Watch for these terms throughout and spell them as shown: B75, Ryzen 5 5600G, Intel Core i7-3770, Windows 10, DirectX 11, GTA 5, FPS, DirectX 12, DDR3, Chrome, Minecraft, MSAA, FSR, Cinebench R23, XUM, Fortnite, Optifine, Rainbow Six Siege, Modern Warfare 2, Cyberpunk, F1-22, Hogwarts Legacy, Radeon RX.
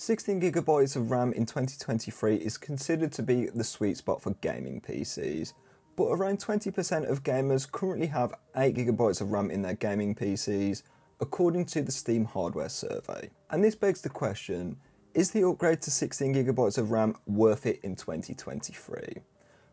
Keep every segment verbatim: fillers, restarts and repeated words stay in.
sixteen gigabytes of RAM in twenty twenty-three is considered to be the sweet spot for gaming P Cs, but around twenty percent of gamers currently have eight gigabytes of RAM in their gaming P Cs, according to the Steam hardware survey. And this begs the question, is the upgrade to sixteen gigabytes of RAM worth it in twenty twenty-three?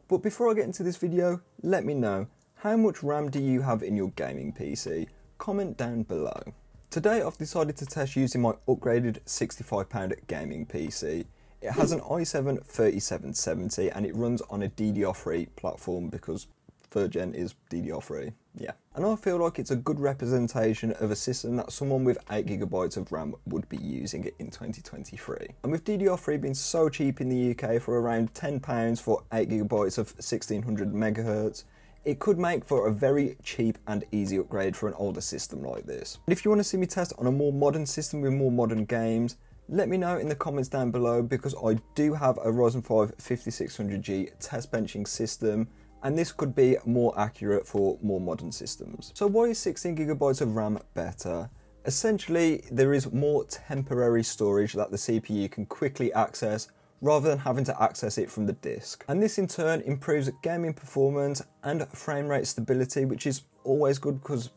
But before I get into this video, let me know, how much RAM do you have in your gaming P C? Comment down below. Today I've decided to test using my upgraded sixty-five pound gaming P C. It has an i seven thirty-seven seventy and it runs on a D D R three platform because third gen is D D R three, yeah. And I feel like it's a good representation of a system that someone with eight gigabytes of RAM would be using in twenty twenty-three. And with D D R three being so cheap in the U K for around ten pounds for eight gigabytes of sixteen hundred megahertz, it could make for a very cheap and easy upgrade for an older system like this. And if you want to see me test on a more modern system with more modern games, let me know in the comments down below, because I do have a Ryzen five fifty-six hundred G test benching system, and this could be more accurate for more modern systems. So why is sixteen gigabytes of RAM better? Essentially, there is more temporary storage that the C P U can quickly access, rather than having to access it from the disk. And this in turn improves gaming performance and frame rate stability, which is always good because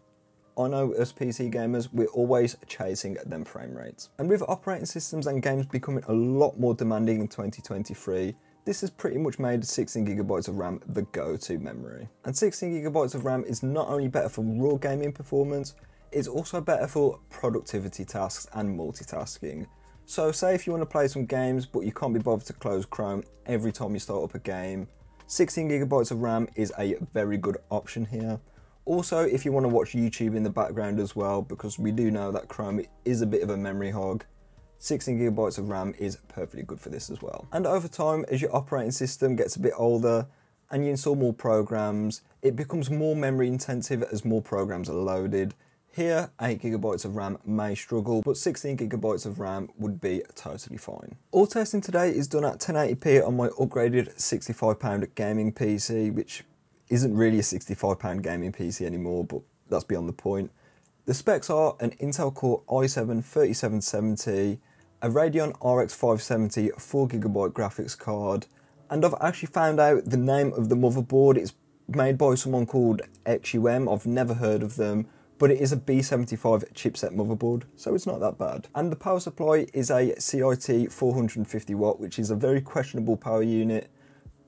I know as P C gamers, we're always chasing them frame rates. And with operating systems and games becoming a lot more demanding in twenty twenty-three, this has pretty much made sixteen gigabytes of RAM the go-to memory. And sixteen gigabytes of RAM is not only better for raw gaming performance, it's also better for productivity tasks and multitasking. So say if you want to play some games but you can't be bothered to close Chrome every time you start up a game, sixteen gigabytes of RAM is a very good option here. Also, if you want to watch YouTube in the background as well, because we do know that Chrome is a bit of a memory hog, sixteen gigabytes of RAM is perfectly good for this as well. And over time, as your operating system gets a bit older and you install more programs, it becomes more memory intensive as more programs are loaded. Here, eight gigabytes of RAM may struggle, but sixteen gigabytes of RAM would be totally fine. All testing today is done at ten eighty p on my upgraded sixty-five pound gaming P C, which isn't really a sixty-five pound gaming P C anymore, but that's beyond the point. The specs are an Intel Core i seven thirty-seven seventy, a Radeon R X five seventy four gigabyte graphics card, and I've actually found out the name of the motherboard. It's made by someone called X U M, I've never heard of them, but it is a B seventy-five chipset motherboard, so it's not that bad. And the power supply is a C I T four hundred fifty watt, which is a very questionable power unit,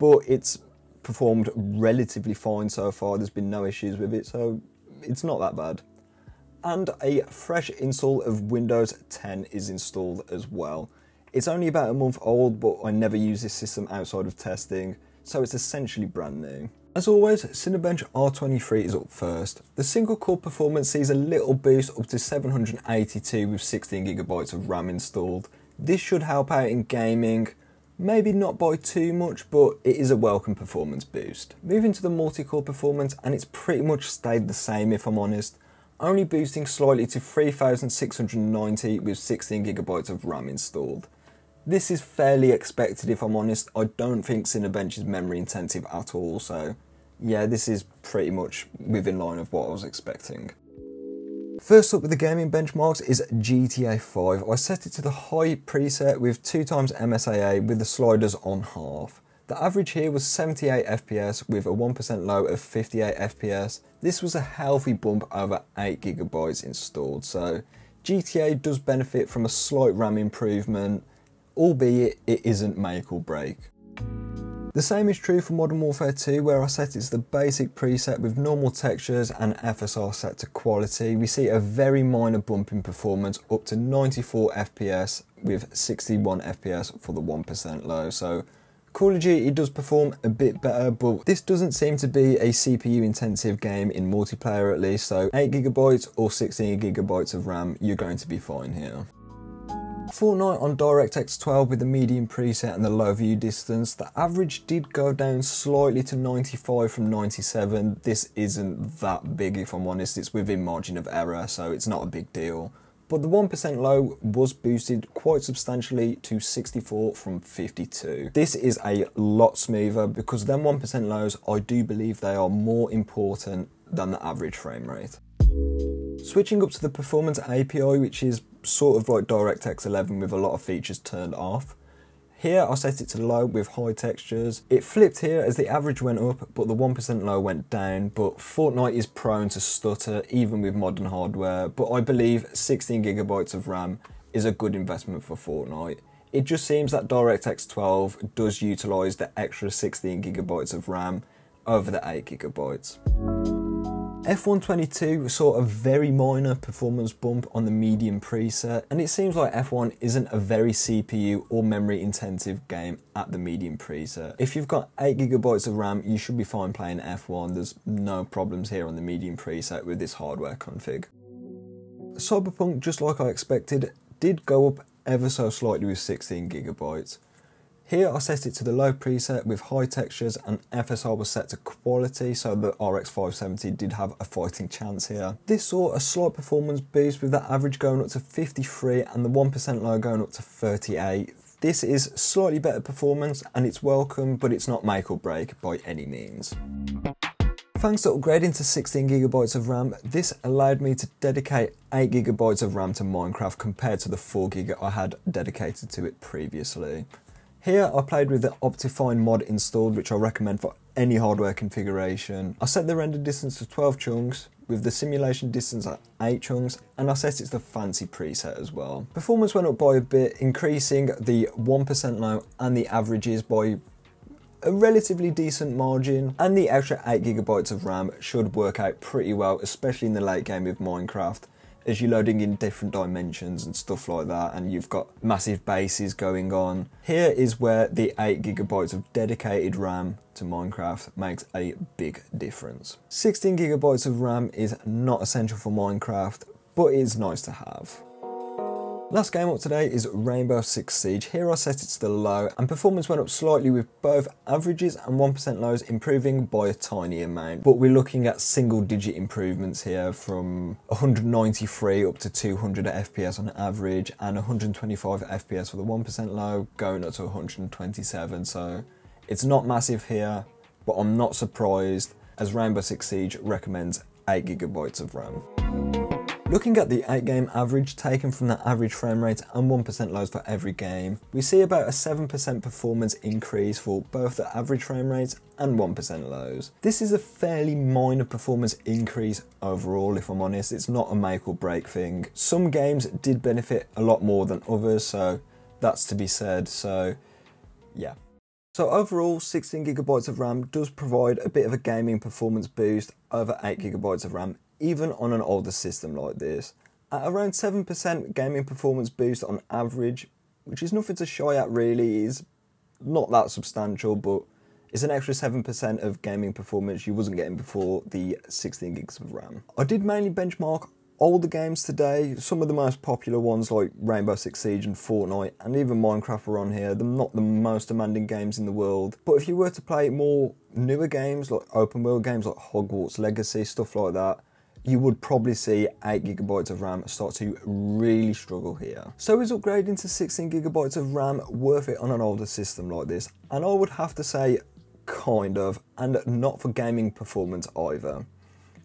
but it's performed relatively fine so far. There's been no issues with it, so it's not that bad. And a fresh install of Windows ten is installed as well. It's only about a month old, but I never use this system outside of testing, so it's essentially brand new. As always, Cinebench R twenty-three is up first. The single core performance sees a little boost up to seven hundred eighty-two with sixteen gigabytes of RAM installed. This should help out in gaming, maybe not by too much, but it is a welcome performance boost. Moving to the multi-core performance, and it's pretty much stayed the same if I'm honest, only boosting slightly to three thousand six hundred ninety with sixteen gigabytes of RAM installed. This is fairly expected if I'm honest. I don't think Cinebench is memory intensive at all, so yeah, this is pretty much within line of what I was expecting. First up with the gaming benchmarks is G T A five. I set it to the high preset with two times M S A A with the sliders on half. The average here was seventy-eight F P S with a one percent low of fifty-eight F P S. This was a healthy bump over eight gigabytes installed, so G T A does benefit from a slight RAM improvement, albeit it isn't make or break. The same is true for Modern Warfare two, where I set it to the basic preset with normal textures and F S R set to quality. We see a very minor bump in performance up to ninety-four F P S with sixty-one F P S for the one percent low. So Call of Duty does perform a bit better, but this doesn't seem to be a C P U intensive game in multiplayer at least, so eight gigabytes or sixteen gigabytes of RAM, you're going to be fine here. Fortnite on DirectX twelve with the medium preset and the low view distance. The average did go down slightly to ninety-five from ninety-seven. This isn't that big if I'm honest, it's within margin of error, so it's not a big deal. But the one percent low was boosted quite substantially to sixty-four from fifty-two. This is a lot smoother because them one percent lows, I do believe they are more important than the average frame rate. Switching up to the performance A P I, which is sort of like DirectX eleven with a lot of features turned off. Here I set it to low with high textures. It flipped here as the average went up but the one percent low went down, but Fortnite is prone to stutter even with modern hardware, but I believe sixteen gigabytes of RAM is a good investment for Fortnite. It just seems that DirectX twelve does utilise the extra sixteen gigabytes of RAM over the eight gigabytes. F one twenty-two saw a very minor performance bump on the medium preset, and it seems like F one isn't a very C P U or memory intensive game at the medium preset. If you've got eight gigabytes of RAM, you should be fine playing F one. There's no problems here on the medium preset with this hardware config. Cyberpunk, just like I expected, did go up ever so slightly with sixteen gigabytes. Here I set it to the low preset with high textures, and F S R was set to quality, so the R X five seventy did have a fighting chance here. This saw a slight performance boost with the average going up to fifty-three and the one percent low going up to thirty-eight. This is slightly better performance and it's welcome, but it's not make or break by any means. Thanks to upgrading to sixteen gigabytes of RAM, this allowed me to dedicate eight gigabytes of RAM to Minecraft compared to the four gig I had dedicated to it previously. Here I played with the Optifine mod installed, which I recommend for any hardware configuration. I set the render distance to twelve chunks, with the simulation distance at eight chunks, and I set it to the fancy preset as well. Performance went up by a bit, increasing the one percent low and the averages by a relatively decent margin, and the extra eight gigabytes of RAM should work out pretty well, especially in the late game with Minecraft, as you're loading in different dimensions and stuff like that, and you've got massive bases going on. Here is where the eight gigabytes of dedicated RAM to Minecraft makes a big difference. sixteen gigabytes of RAM is not essential for Minecraft, but it's nice to have. Last game up today is Rainbow Six Siege. Here I set it to the low, and performance went up slightly with both averages and one percent lows improving by a tiny amount, but we're looking at single digit improvements here from one hundred ninety-three up to two hundred F P S on average, and one hundred twenty-five F P S for the one percent low going up to one hundred twenty-seven, so it's not massive here, but I'm not surprised as Rainbow Six Siege recommends eight gigabytes of RAM. Looking at the eight game average taken from the average frame rate and one percent lows for every game, we see about a seven percent performance increase for both the average frame rates and one percent lows. This is a fairly minor performance increase overall, if I'm honest. It's not a make or break thing. Some games did benefit a lot more than others, so that's to be said, so yeah. So overall, sixteen gigabytes of RAM does provide a bit of a gaming performance boost over eight gigabytes of RAM, even on an older system like this. At around seven percent gaming performance boost on average, which is nothing to shy at really, is not that substantial, but it's an extra seven percent of gaming performance you wasn't getting before the sixteen gigs of RAM. I did mainly benchmark older games today. Some of the most popular ones like Rainbow Six Siege and Fortnite and even Minecraft were on here. They're not the most demanding games in the world, but if you were to play more newer games like open world games like Hogwarts Legacy, stuff like that, you would probably see eight gigabytes of RAM start to really struggle here. So is upgrading to sixteen gigabytes of RAM worth it on an older system like this? And I would have to say kind of, and not for gaming performance either.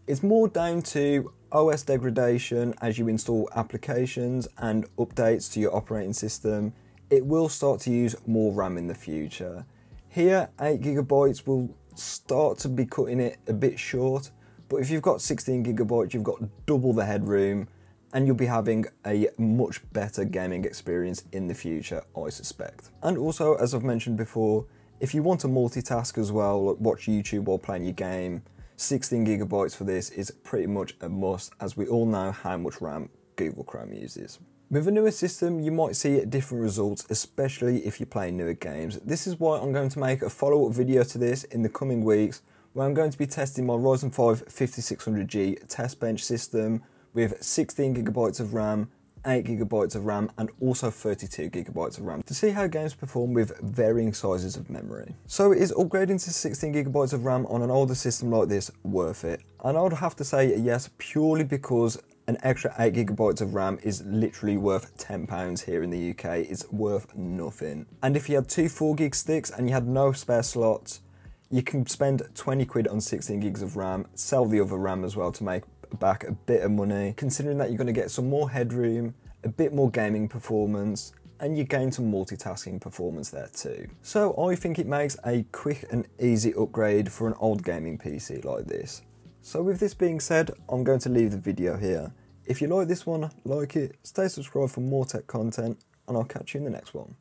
It's more down to O S degradation as you install applications and updates to your operating system. It will start to use more RAM in the future. Here, eight gigabytes will start to be cutting it a bit short, but if you've got sixteen gigabytes, you've got double the headroom and you'll be having a much better gaming experience in the future, I suspect. And also, as I've mentioned before, if you want to multitask as well, like watch YouTube while playing your game, sixteen gigabytes for this is pretty much a must, as we all know how much RAM Google Chrome uses. With a newer system, you might see different results, especially if you play newer games. This is why I'm going to make a follow-up video to this in the coming weeks, where I'm going to be testing my Ryzen five fifty-six hundred G test bench system with sixteen gigabytes of RAM, eight gigabytes of RAM, and also thirty-two gigabytes of RAM to see how games perform with varying sizes of memory. So is upgrading to sixteen gigabytes of RAM on an older system like this worth it? And I would have to say yes, purely because an extra eight gigabytes of RAM is literally worth ten pounds here in the U K. It's worth nothing. And if you had two four gig sticks and you had no spare slots, you can spend twenty quid on sixteen gigs of RAM, sell the other RAM as well to make back a bit of money, considering that you're going to get some more headroom a bit more gaming performance, and you gain some multitasking performance there too. So I think it makes a quick and easy upgrade for an old gaming P C like this. So with this being said, I'm going to leave the video here. If you like this one, like it, stay subscribed for more tech content, and I'll catch you in the next one.